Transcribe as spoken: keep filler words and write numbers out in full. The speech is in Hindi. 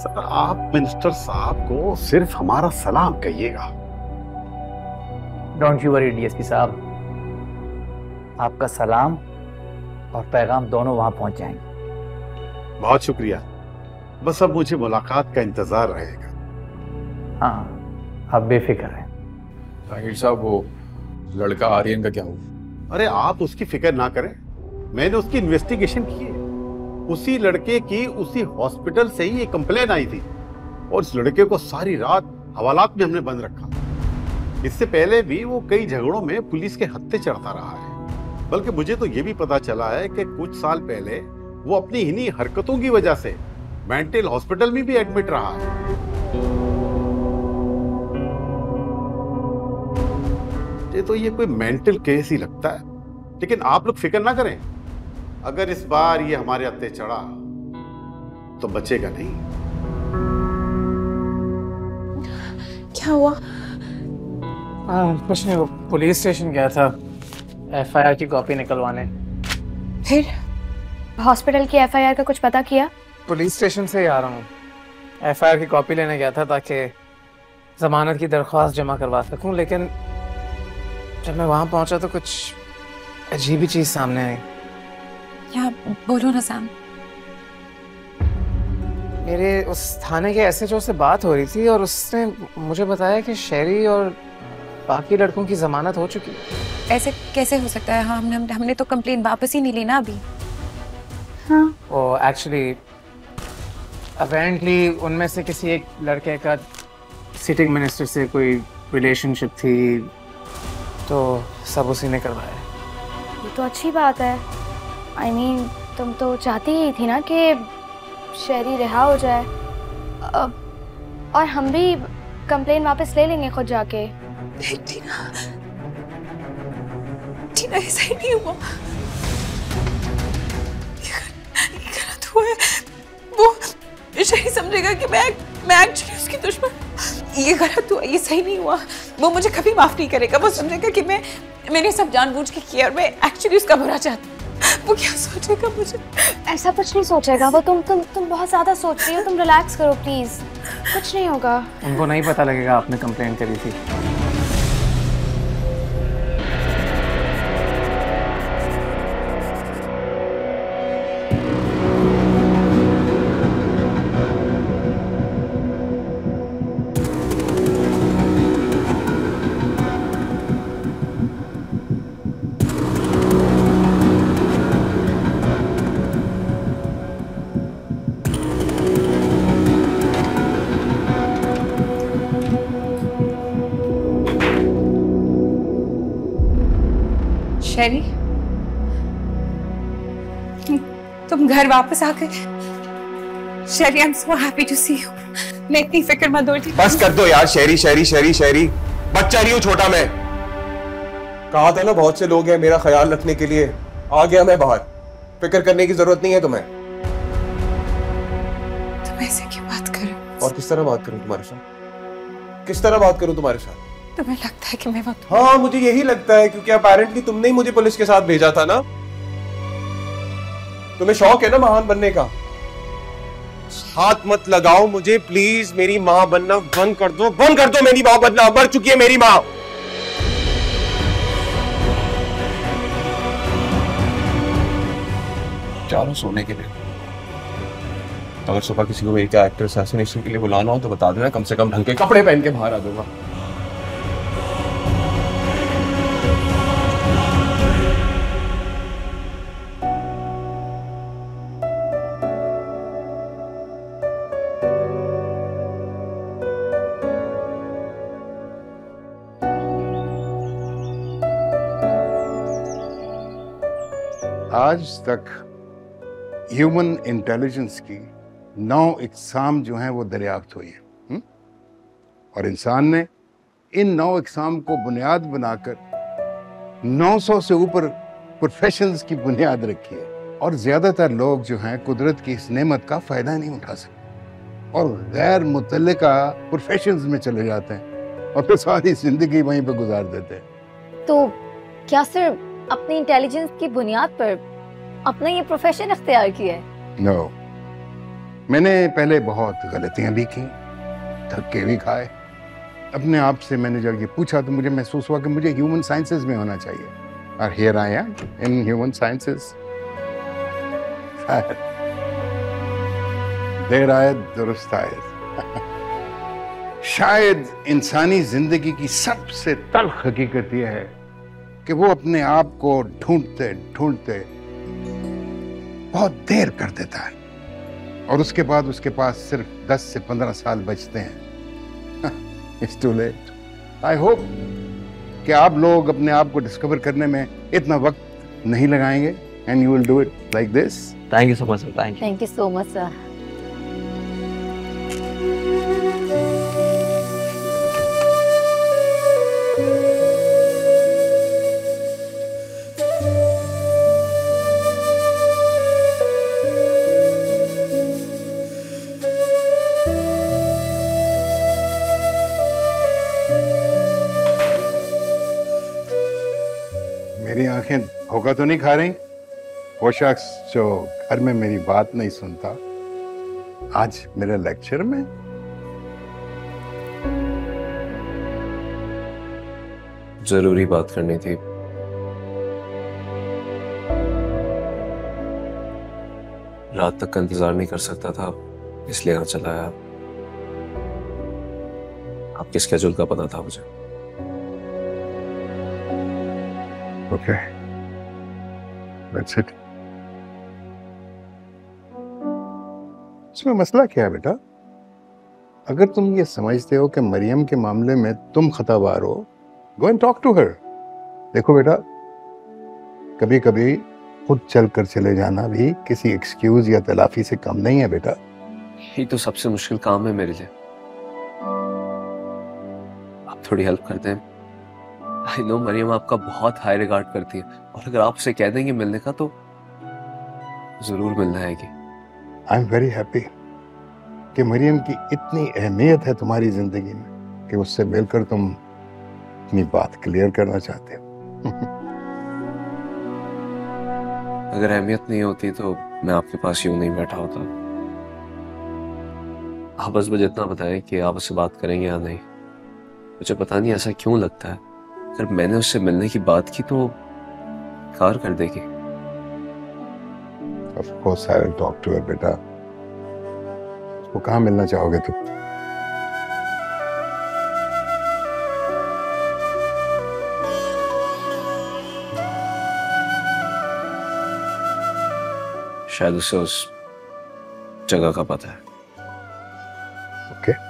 सर, आप मिनिस्टर साहब को सिर्फ हमारा सलाम कहिएगा। डोंट यू वरी डीएसपी साहब, आपका सलाम और पैगाम दोनों वहां पहुंच जाएंगे। बहुत शुक्रिया, बस अब मुझे मुलाकात का इंतजार रहेगा। हाँ, आप बेफिक्र हैं। ताहिर साहब, वो लड़का आर्यन का क्या हुआ? अरे आप उसकी फिक्र ना करें, मैंने उसकी इन्वेस्टिगेशन की है। उसी लड़के की उसी हॉस्पिटल से ही ये कंप्लेन आई थी और इस लड़के को सारी रात हवालात में हमने बंद रखा। इससे पहले भी वो कई झगड़ों में पुलिस के हत्थे चढ़ता रहा है। बल्कि मुझे तो ये भी पता चला है कि कुछ साल पहले वो अपनी इन्हीं हरकतों की वजह से मेंटल हॉस्पिटल में भी एडमिट रहा है। तो ये कोई मेंटल केस ही लगता है, लेकिन आप लोग फिक्र ना करें। अगर इस बार ये हमारे हत्थे चढ़ा तो बचेगा नहीं। क्या हुआ? आ, कुछ नहीं, वो पुलिस स्टेशन गया था एफआईआर की कॉपी निकलवाने। फिर हॉस्पिटल की एफआईआर का कुछ पता किया? पुलिस स्टेशन से ही आ रहा हूँ। एफआईआर की कॉपी लेने गया था ताकि जमानत की दरख्वास्त जमा करवा सकूँ, लेकिन जब मैं वहाँ पहुँचा तो कुछ अजीब ही चीज सामने आई। क्या? बोलो ना साम। मेरे उस थाने के एसएचओ से बात हो रही थी और उसने मुझे बताया कि शेरी और बाकी लड़कों की जमानत हो चुकी है। ऐसे कैसे हो सकता है? हाँ, हमने हमने तो कंप्लेन वापस ही नहीं लेना अभी। हाँ, वो एक्चुअली अपेरेंटली उनमें से किसी एक लड़के का सिटिंग मिनिस्टर से कोई रिलेशनशिप थी, तो सब उसी ने करवाया। ये तो अच्छी बात है। आई I मीन mean, तुम तो चाहती ही थी ना कि शेरी रिहा हो जाए। अब और हम भी कंप्लेन वापस ले लेंगे खुद जाके। टीना, टीना ऐसा ही नहीं हुआ। गलत हुआ है। वो शेरी समझेगा कि मैं मैं एक्चुअली उसकी दुश्मन। ये गलत हुआ, ये सही नहीं हुआ। वो मुझे कभी माफ नहीं करेगा। वो समझेगा कि मैं मैंने सब जानबूझ के किया और मैं एक्चुअली उसका बुरा चाहती। वो क्या सोचेगा मुझे? ऐसा कुछ नहीं सोचेगा वो। तुम तुम तुम बहुत ज़्यादा सोच रही हो। तुम रिलैक्स करो प्लीज, कुछ नहीं होगा। उनको नहीं पता लगेगा आपने कंप्लेन करी थी। शेरी, तुम घर वापस आ गए। Sherry, I am so happy to see you. मैं इतनी फिक्रमंद हो रही थी। बस कर दो यार, शेरी शेरी शेरी शेरी। बच्चा नहीं हूँ छोटा मैं। कहा था ना बहुत से लोग हैं मेरा ख्याल रखने के लिए। आ गया मैं बाहर। फिक्र करने की जरूरत नहीं है तुम्हें। तुम ऐसे क्यों बात कर रहे हो? और किस तरह बात करूँ तुम्हारे साथ? किस तरह बात करूँ तुम्हारे साथ? तुम्हें लगता है कि मैं वक्त? हाँ, मुझे यही लगता है क्योंकि अपेरेंटली तुमने ही मुझे पुलिस के साथ भेजा था ना। तुम्हें शौक है ना महान बनने का। हाथ मत लगाओ मुझे प्लीज। मेरी माँ बनना बंद कर दो, बंद कर दो। मेरी माँ बनना मर चुकी है मेरी माँ। चारों सोने के लिए। अगर सुबह किसी को मेरी क्या एक्टर असैसिनेशन के लिए बुलाना हो तो बता देना। कम से कम ढंग के कपड़े पहन के बाहर आ दूंगा। आज तक ह्यूमन इंटेलिजेंस की नौ इकसाम जो हैं वो दरियाफ्त हुई हैं और इंसान ने इन नौ इकसाम को बुनियाद बनाकर नौ सौ से ऊपर प्रोफेशंस की बुनियाद रखी है। और ज़्यादातर लोग जो हैं कुदरत की इस नेमत का फ़ायदा नहीं उठा सकते और गैर मुतल्लिका प्रोफेशंस में चले जाते हैं और फिर सारी ज़िंदगी वहीं पर गुजार देते हैं। तो क्या सिर्फ अपनी इंटेलिजेंस की बुनियाद पर अपना ये प्रोफेशन अख्तियार किया है? नो, मैंने पहले बहुत गलतियां भी की, धक्के भी खाए। अपने आप से मैंने जब ये पूछा तो मुझे महसूस हुआ कि मुझे ह्यूमन साइंसेज में होना चाहिए, और here I am in human sciences. देर आए दुरुस्त आए। शायद इंसानी जिंदगी की सबसे तल्ख हकीकत यह है कि वो अपने आप को ढूंढते ढूंढते बहुत देर कर देता है, और उसके बाद उसके पास सिर्फ दस से पंद्रह साल बचते हैं। It's too late. I hope कि आप लोग अपने आप को डिस्कवर करने में इतना वक्त नहीं लगाएंगे, and you will do it like this. Thank you so much sir. Thank you. Thank you so much sir. धोखा तो नहीं खा रही? वो शख्स जो घर में मेरी बात नहीं सुनता आज मेरे लेक्चर में? जरूरी बात करनी थी। रात तक का इंतजार नहीं कर सकता था, इसलिए यहां चला आया। आपके स्केड्यूल का पता था मुझे। Okay okay. That's it. इसमें मसला क्या है बेटा? अगर तुम ये समझते हो कि मरियम के मामले में तुम खतावार हो, go and talk to her. देखो बेटा, कभी कभी खुद चल कर चले जाना भी किसी एक्सक्यूज या तलाफी से कम नहीं है बेटा। ये तो सबसे मुश्किल काम है मेरे लिए। आप थोड़ी हेल्प करते हैं? आई नो मरियम आपका बहुत हाई रिगार्ड करती है, और अगर आप उसे कह देंगे मिलने का तो जरूर मिलना आएगी। आई एम वेरी हैप्पी कि मरियम की इतनी अहमियत है तुम्हारी जिंदगी में कि उससे मिलकर तुम अपनी बात क्लियर करना चाहते हो। अगर अहमियत नहीं होती तो मैं आपके पास यूं नहीं बैठा होता। आप बस मुझे इतना बताएं कि आप उससे बात करेंगे या नहीं। मुझे पता नहीं ऐसा क्यों लगता है, अगर मैंने उससे मिलने की बात की तो कार कर देगी। Of course I will talk to her बेटा। उसको कहाँ मिलना चाहोगे तुम? शायद उसे उस जगह का पता है। Okay okay.